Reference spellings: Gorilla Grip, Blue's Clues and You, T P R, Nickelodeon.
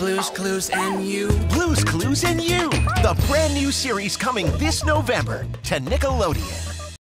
Blue's Clues and You. Blue's Clues and You, the brand new series coming this November to Nickelodeon.